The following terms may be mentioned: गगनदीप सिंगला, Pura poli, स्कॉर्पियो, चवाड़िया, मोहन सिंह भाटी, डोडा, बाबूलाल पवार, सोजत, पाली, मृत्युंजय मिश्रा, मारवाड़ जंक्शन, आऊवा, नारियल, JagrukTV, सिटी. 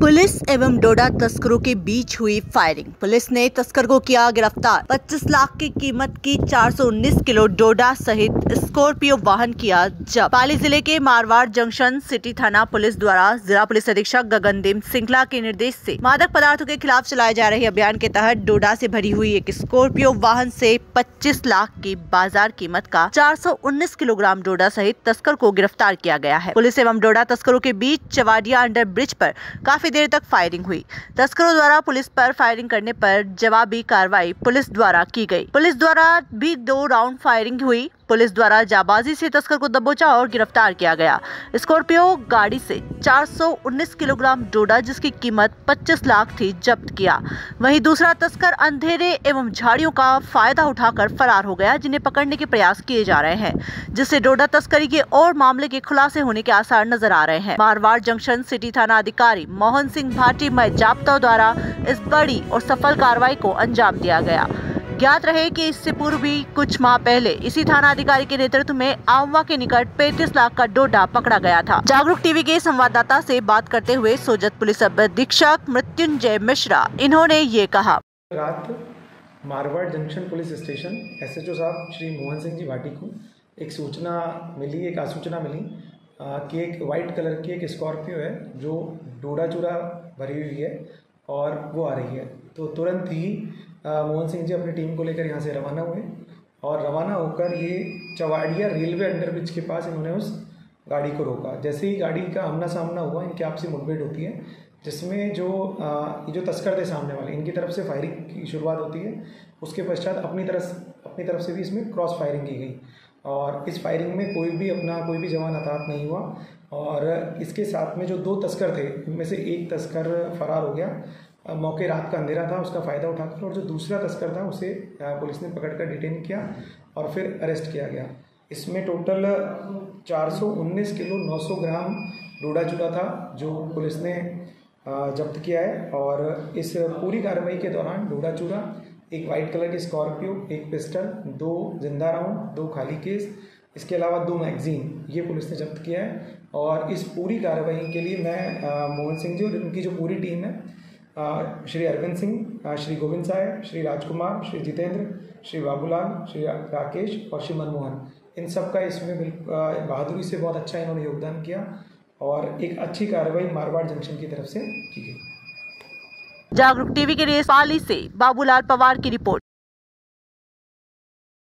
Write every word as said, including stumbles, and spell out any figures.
Police एवं डोडा तस्करों के बीच हुई फायरिंग। पुलिस ने तस्कर को किया गिरफ्तार। पच्चीस लाख की कीमत की चार सौ उन्नीस किलो डोडा सहित स्कॉर्पियो वाहन किया जब्त। पाली जिले के मारवाड़ जंक्शन सिटी थाना पुलिस द्वारा जिला पुलिस अधीक्षक गगनदीप सिंगला के निर्देश से मादक पदार्थों के खिलाफ चलाए जा रहे अभियान के तहत डोडा से भरी हुई एक स्कॉर्पियो वाहन से पच्चीस लाख की बाजार कीमत का चार सौ उन्नीस किलोग्राम डोडा सहित तस्कर को गिरफ्तार किया गया है। पुलिस एवं डोडा तस्करों के बीच चवाड़िया अंडर ब्रिज पर काफी देर तक फायरिंग हुई। तस्करों द्वारा पुलिस पर फायरिंग करने पर जवाबी कार्रवाई पुलिस द्वारा की गई। पुलिस द्वारा भी दो राउंड फायरिंग हुई। पुलिस द्वारा जाबाजी से तस्कर को दबोचा और गिरफ्तार किया गया। स्कॉर्पियो गाड़ी से चार सौ उन्नीस किलोग्राम डोडा जिसकी कीमत पच्चीस लाख थी जब्त किया। वहीं दूसरा तस्कर अंधेरे एवं झाड़ियों का फायदा उठाकर फरार हो गया, जिन्हें पकड़ने के प्रयास किए जा रहे हैं, जिससे डोडा तस्करी के और मामले के खुलासे होने के आसार नजर आ रहे हैं। मारवाड़ जंक्शन सिटी थाना अधिकारी मोहन सिंह भाटी में जाब्ता द्वारा इस बड़ी और सफल कार्रवाई को अंजाम दिया गया। ज्ञात रहे कि इससे पूर्व भी कुछ माह पहले इसी थाना अधिकारी के नेतृत्व में आऊवा के निकट पैंतीस लाख का डोडा पकड़ा गया था। जागरूक टीवी के संवाददाता से बात करते हुए सोजत पुलिस अधीक्षक मृत्युंजय मिश्रा इन्होंने ये कहा। रात मारवाड़ जंक्शन police station SHO साहब श्री मोहन सिंह जी भाटी को एक सूचना मिली, एक आसूचना मिली कि एक व्हाइट कलर की एक स्कॉर्पियो है जो डोडा चूरा भरी हुई है और वो आ रही है। तो तुरंत ही मोहन सिंह जी अपनी टीम को लेकर यहाँ से रवाना हुए और रवाना होकर ये चवाड़िया रेलवे अंडरब्रिज के पास इन्होंने उस गाड़ी को रोका। जैसे ही गाड़ी का आमना सामना हुआ, इनकी आपसी मुठभेड़ होती है, जिसमें जो ये जो तस्कर थे सामने वाले, इनकी तरफ से फायरिंग की शुरुआत होती है। उसके पश्चात अपनी तरफ अपनी तरफ से भी इसमें क्रॉस फायरिंग की गई और इस फायरिंग में कोई भी अपना कोई भी जवान हताहत नहीं हुआ। और इसके साथ में जो दो तस्कर थे, उनमें से एक तस्कर फरार हो गया। मौके रात का अंधेरा था, उसका फ़ायदा उठाकर, और जो दूसरा तस्कर था उसे पुलिस ने पकड़कर डिटेन किया और फिर अरेस्ट किया गया। इसमें टोटल चार सौ उन्नीस किलो नौ सौ ग्राम डोडा चूरा था जो पुलिस ने जब्त किया है। और इस पूरी कार्रवाई के दौरान डोडा चूरा, एक वाइट कलर की स्कॉर्पियो, एक पिस्टल, दो जिंदा राउंड, दो खाली केस, इसके अलावा दो मैगजीन, ये पुलिस ने जब्त किया है। और इस पूरी कार्रवाई के लिए मैं मोहन सिंह जी और उनकी जो पूरी टीम है, श्री अरविंद सिंह, श्री गोविंद साहब, श्री राजकुमार, श्री जितेंद्र, श्री बाबूलाल, श्री राकेश और श्री मनमोहन, इन सब का इसमें बहादुरी से बहुत अच्छा इन्होंने योगदान किया और एक अच्छी कार्रवाई मारवाड़ जंक्शन की तरफ से की गई। जागरूक टीवी के लिए पाली से बाबूलाल पवार की रिपोर्ट।